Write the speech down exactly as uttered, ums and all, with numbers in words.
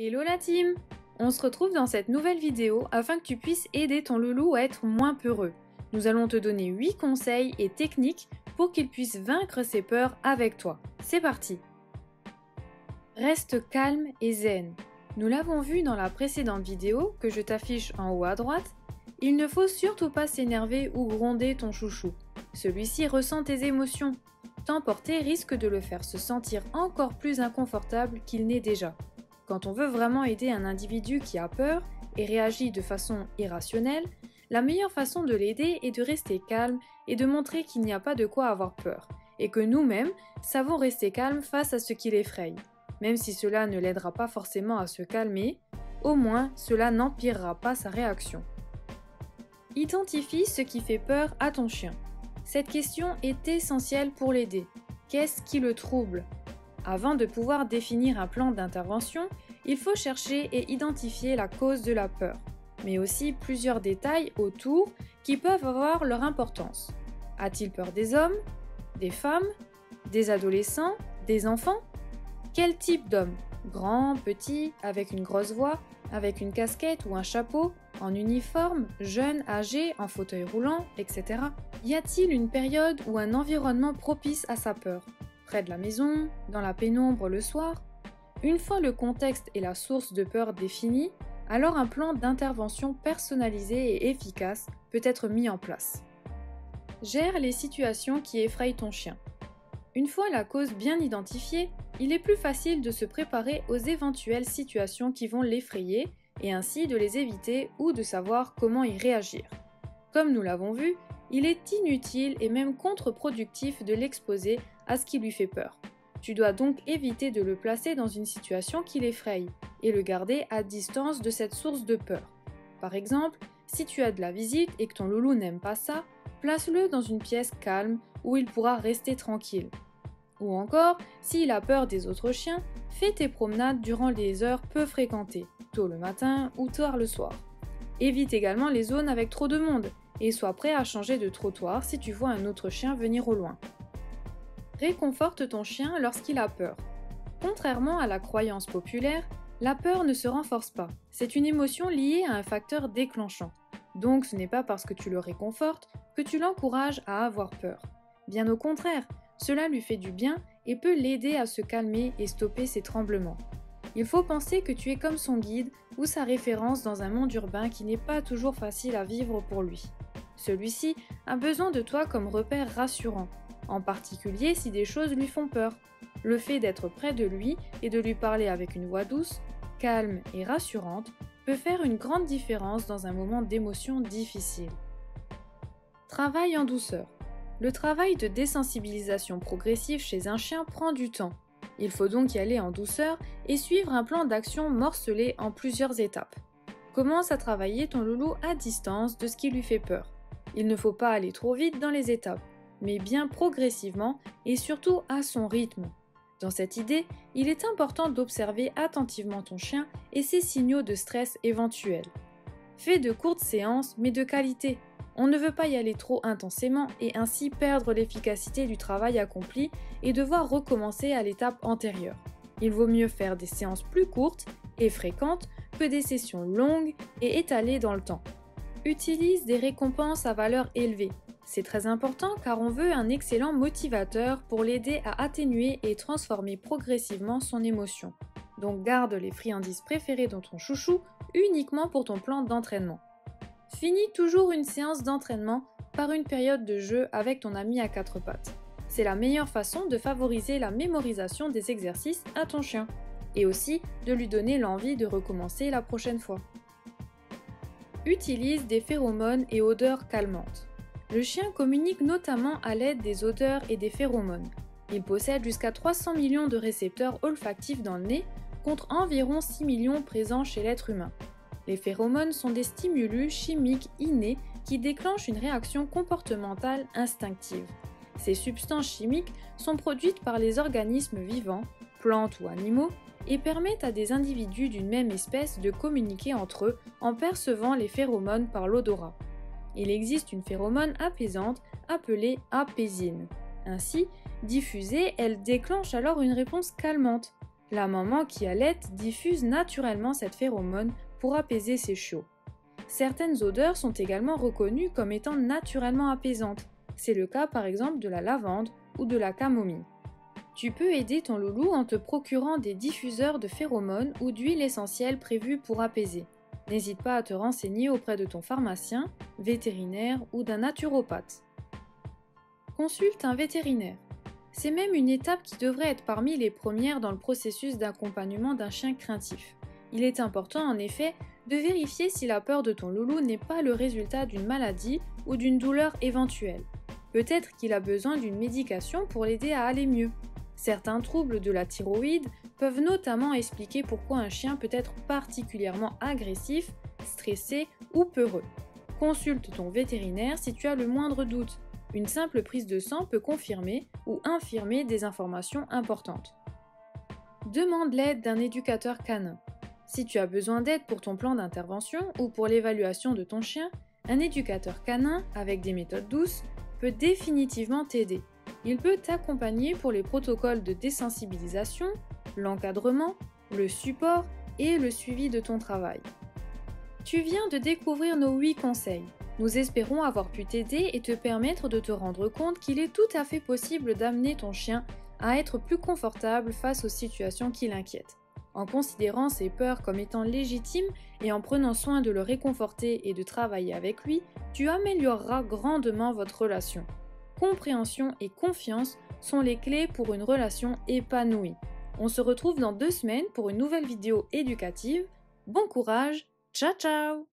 Hello la team! On se retrouve dans cette nouvelle vidéo afin que tu puisses aider ton loulou à être moins peureux. Nous allons te donner huit conseils et techniques pour qu'il puisse vaincre ses peurs avec toi. C'est parti! Reste calme et zen. Nous l'avons vu dans la précédente vidéo que je t'affiche en haut à droite, il ne faut surtout pas s'énerver ou gronder ton chouchou. Celui-ci ressent tes émotions. T'emporter risque de le faire se sentir encore plus inconfortable qu'il n'est déjà. Quand on veut vraiment aider un individu qui a peur et réagit de façon irrationnelle, la meilleure façon de l'aider est de rester calme et de montrer qu'il n'y a pas de quoi avoir peur, et que nous-mêmes savons rester calme face à ce qui l'effraie. Même si cela ne l'aidera pas forcément à se calmer, au moins cela n'empirera pas sa réaction. Identifie ce qui fait peur à ton chien. Cette question est essentielle pour l'aider. Qu'est-ce qui le trouble ? Avant de pouvoir définir un plan d'intervention, il faut chercher et identifier la cause de la peur, mais aussi plusieurs détails autour qui peuvent avoir leur importance. A-t-il peur des hommes, des femmes, des adolescents, des enfants? Quel type d'homme? Grand, petit, avec une grosse voix, avec une casquette ou un chapeau, en uniforme, jeune, âgé, en fauteuil roulant, et cetera. Y a-t-il une période ou un environnement propice à sa peur? Près de la maison, dans la pénombre le soir. Une fois le contexte et la source de peur définis, alors un plan d'intervention personnalisé et efficace peut être mis en place. Gère les situations qui effraient ton chien. Une fois la cause bien identifiée, il est plus facile de se préparer aux éventuelles situations qui vont l'effrayer et ainsi de les éviter ou de savoir comment y réagir. Comme nous l'avons vu, il est inutile et même contre-productif de l'exposer à ce qui lui fait peur. Tu dois donc éviter de le placer dans une situation qui l'effraie et le garder à distance de cette source de peur. Par exemple, si tu as de la visite et que ton loulou n'aime pas ça, place-le dans une pièce calme où il pourra rester tranquille. Ou encore, s'il a peur des autres chiens, fais tes promenades durant les heures peu fréquentées, tôt le matin ou tard le soir. Évite également les zones avec trop de monde et sois prêt à changer de trottoir si tu vois un autre chien venir au loin. Réconforte ton chien lorsqu'il a peur. Contrairement à la croyance populaire, la peur ne se renforce pas. C'est une émotion liée à un facteur déclenchant. Donc ce n'est pas parce que tu le réconfortes que tu l'encourages à avoir peur. Bien au contraire, cela lui fait du bien et peut l'aider à se calmer et stopper ses tremblements. Il faut penser que tu es comme son guide ou sa référence dans un monde urbain qui n'est pas toujours facile à vivre pour lui. Celui-ci a besoin de toi comme repère rassurant, en particulier si des choses lui font peur. Le fait d'être près de lui et de lui parler avec une voix douce, calme et rassurante peut faire une grande différence dans un moment d'émotion difficile. Travaille en douceur. Le travail de désensibilisation progressive chez un chien prend du temps. Il faut donc y aller en douceur et suivre un plan d'action morcelé en plusieurs étapes. Commence à travailler ton loulou à distance de ce qui lui fait peur. Il ne faut pas aller trop vite dans les étapes, mais bien progressivement et surtout à son rythme. Dans cette idée, il est important d'observer attentivement ton chien et ses signaux de stress éventuels. Fais de courtes séances, mais de qualité. On ne veut pas y aller trop intensément et ainsi perdre l'efficacité du travail accompli et devoir recommencer à l'étape antérieure. Il vaut mieux faire des séances plus courtes et fréquentes que des sessions longues et étalées dans le temps. Utilise des récompenses à valeur élevée. C'est très important car on veut un excellent motivateur pour l'aider à atténuer et transformer progressivement son émotion. Donc garde les friandises préférées dans ton chouchou uniquement pour ton plan d'entraînement. Finis toujours une séance d'entraînement par une période de jeu avec ton ami à quatre pattes. C'est la meilleure façon de favoriser la mémorisation des exercices à ton chien et aussi de lui donner l'envie de recommencer la prochaine fois. Utilise des phéromones et odeurs calmantes. Le chien communique notamment à l'aide des odeurs et des phéromones. Il possède jusqu'à trois cents millions de récepteurs olfactifs dans le nez, contre environ six millions présents chez l'être humain. Les phéromones sont des stimulus chimiques innés qui déclenchent une réaction comportementale instinctive. Ces substances chimiques sont produites par les organismes vivants, plantes ou animaux, et permettent à des individus d'une même espèce de communiquer entre eux en percevant les phéromones par l'odorat. Il existe une phéromone apaisante appelée apaisine. Ainsi, diffusée, elle déclenche alors une réponse calmante. La maman qui allait diffuse naturellement cette phéromone pour apaiser ses chiots. Certaines odeurs sont également reconnues comme étant naturellement apaisantes. C'est le cas par exemple de la lavande ou de la camomille. Tu peux aider ton loulou en te procurant des diffuseurs de phéromones ou d'huiles essentielles prévues pour apaiser. N'hésite pas à te renseigner auprès de ton pharmacien, vétérinaire ou d'un naturopathe. Consulte un vétérinaire. C'est même une étape qui devrait être parmi les premières dans le processus d'accompagnement d'un chien craintif. Il est important en effet de vérifier si la peur de ton loulou n'est pas le résultat d'une maladie ou d'une douleur éventuelle. Peut-être qu'il a besoin d'une médication pour l'aider à aller mieux. Certains troubles de la thyroïde peuvent notamment expliquer pourquoi un chien peut être particulièrement agressif, stressé ou peureux. Consulte ton vétérinaire si tu as le moindre doute. Une simple prise de sang peut confirmer ou infirmer des informations importantes. Demande l'aide d'un éducateur canin. Si tu as besoin d'aide pour ton plan d'intervention ou pour l'évaluation de ton chien, un éducateur canin, avec des méthodes douces, peut définitivement t'aider. Il peut t'accompagner pour les protocoles de désensibilisation, l'encadrement, le support et le suivi de ton travail. Tu viens de découvrir nos huit conseils. Nous espérons avoir pu t'aider et te permettre de te rendre compte qu'il est tout à fait possible d'amener ton chien à être plus confortable face aux situations qui l'inquiètent. En considérant ses peurs comme étant légitimes et en prenant soin de le réconforter et de travailler avec lui, tu amélioreras grandement votre relation. Compréhension et confiance sont les clés pour une relation épanouie. On se retrouve dans deux semaines pour une nouvelle vidéo éducative. Bon courage, ciao ciao!